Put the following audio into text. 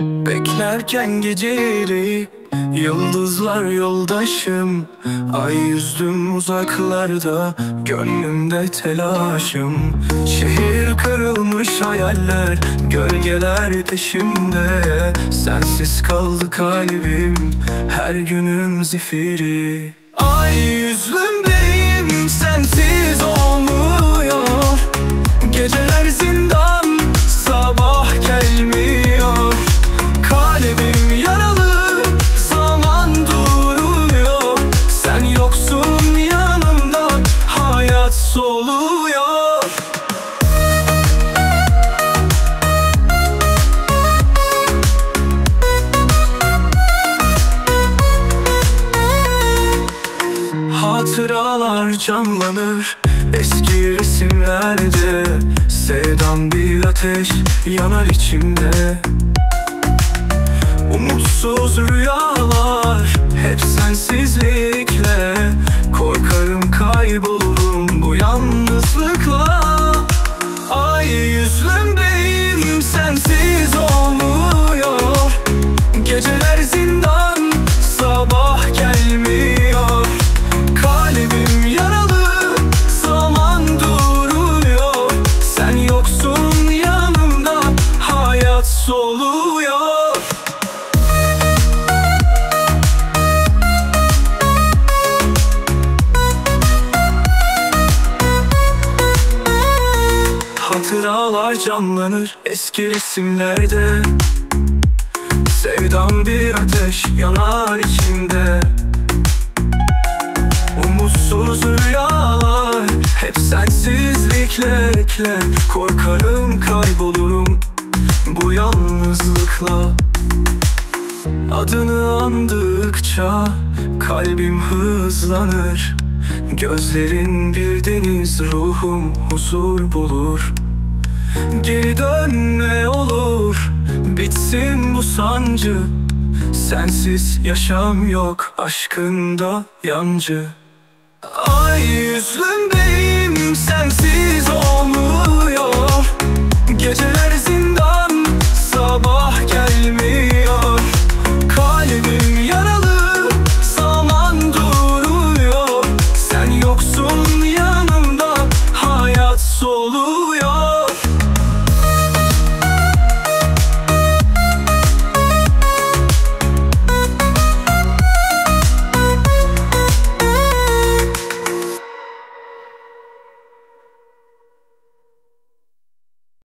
Beklerken geceleri yıldızlar yoldaşım, ay yüzdüm uzaklarda, gönlümde telaşım. Şehir kırılmış hayaller, gölgeler peşimde. Sensiz kaldı kalbim, her günüm zifiri. Ay yüzlümdeyim, sensiz olmuyor. Geceler zindan, sabah gelmiyor. Kalbim yaralı, zaman duruyor. Sen yoksun yanımda, hayat soluyor. Hatıralar canlanır eski resimlerde. Sevdan bir ateş yanar içimde. Umutsuz rüyalar, hep sensizlikle. Korkarım kaybolurum bu yalnızlıkla. Ay yüzlümdeyim, sensiz olmuyor. Geceler zindan, sabah gelmiyor. Kalbim yaralı, zaman duruyor. Sen yoksun yanımda, hayat soluyor. Hatıralar canlanır eski resimlerde. Sevdan bir ateş yanar içimde. Umutsuz rüyalar, hep sensizlikle. Korkarım kaybolurum bu yalnızlıkla. Adını andıkça kalbim hızlanır. Gözlerin bir deniz, ruhum huzur bulur. Geri dön ne olur, bitsin bu sancı. Sensiz yaşam yok, aşkında yancı. Ay yüzlümdeyim, sensiz olmuş.